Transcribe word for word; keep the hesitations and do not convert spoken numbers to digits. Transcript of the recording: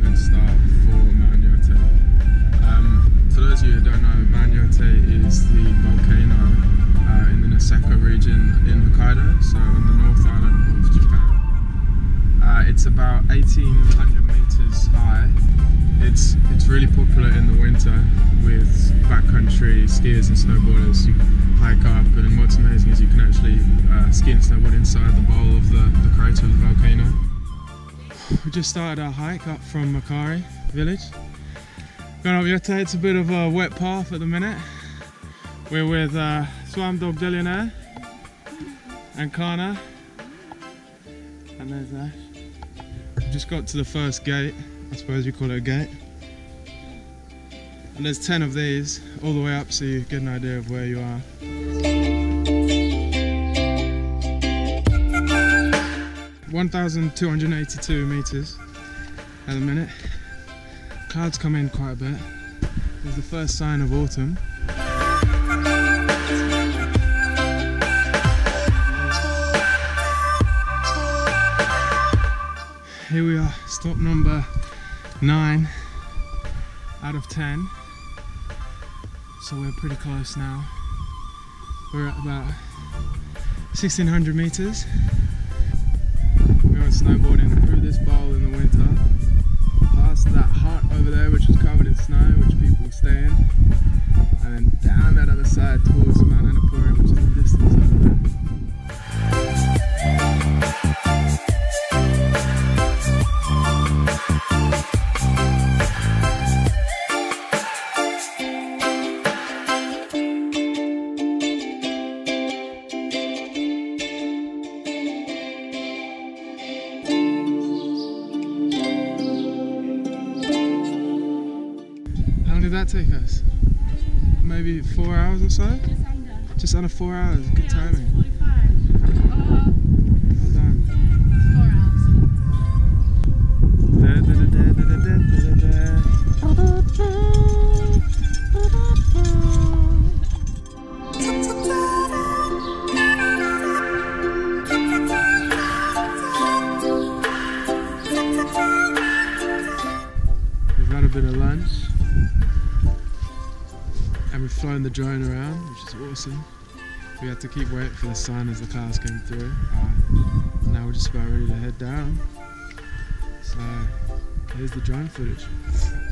diving start for Mount Yotei. Um, for those of you who don't know, Mount Yotei is the volcano uh, in the Niseko region in Hokkaido, so on the North Island of Japan. Uh, it's about eighteen hundred meters high. It's it's really popular in the winter with backcountry skiers and snowboarders. You hike up, and what's amazing is you can actually uh, ski and snowboard inside the bowl of the, the crater of the volcano. We just started our hike up from Makkari village. Going up Yotei, it's a bit of a wet path at the minute. We're with uh, Swam Dog Billionaire and Kana. And there's Ash. Just got to the first gate, I suppose you call it a gate. And there's ten of these all the way up, so you get an idea of where you are. one thousand two hundred eighty-two meters at the minute. Clouds come in quite a bit. This is the first sign of autumn. Here we are, stop number nine out of ten. So we're pretty close now. We're at about sixteen hundred meters. We went snowboarding through this bowl in the winter, past that hut over there which was covered in snow, which people stay in, and then down that other side towards Mount Annapurna, which is the distance over there. How did that take us? Maybe four hours or so? Just under. Just under four hours, good yeah, timing. forty-five. Uh, well done. four hours. We've had a bit of lunch. And we've flown the drone around, which is awesome. We had to keep waiting for the sun as the cars came through. Uh, now we're just about ready to head down. So here's the drone footage.